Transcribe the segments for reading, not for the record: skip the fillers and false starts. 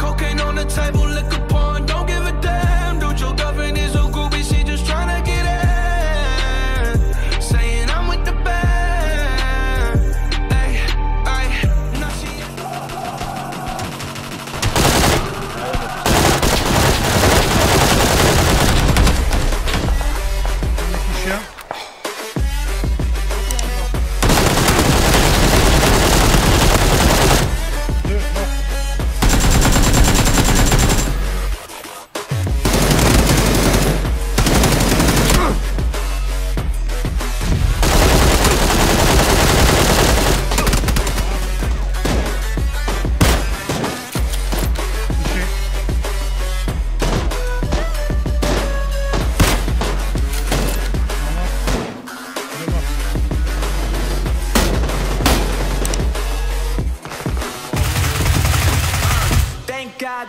Cocaine on the table, liquor porn, don't give a damn. Dude, your girlfriend is a groupie, she just tryna get in. Saying I'm with the band. Ay, ay, now she... Sure.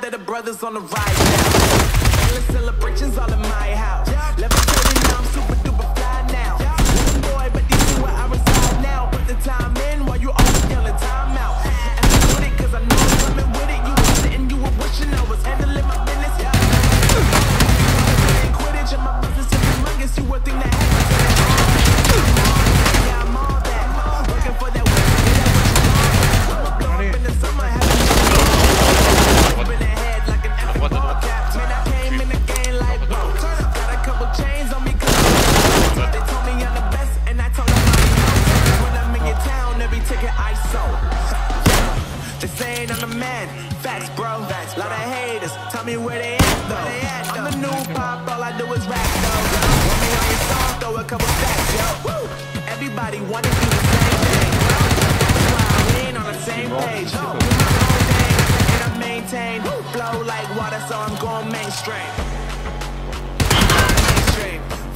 That the brothers on the rise now. Endless celebrations all in my house. Levitating now, I'm super duper fly now. One boy, but these two where I reside now. Put the time in while you always yelling time out. And I'm with it, cause I know I'm coming with it. You were sitting, you were wishing I was handling my business. Yeah, I'm Quidditch and my business is humongous. You would think that I'm the man, facts bro, facts, lot of haters, tell me where they at though, I'm the new pop, all I do is rap though, want me on your song, throw a couple stacks, yo, woo, everybody wanna do the same thing, bro, that's why we ain't on the same page, do my own thing, and I maintain, flow like water, so I'm going mainstream,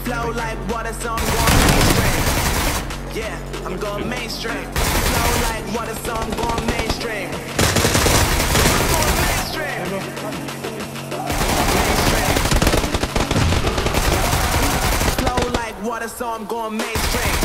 flow like water, so I'm going mainstream, yeah, I'm going mainstream, flow like water, so I'm going mainstream. Flow like water, so I'm going mainstream.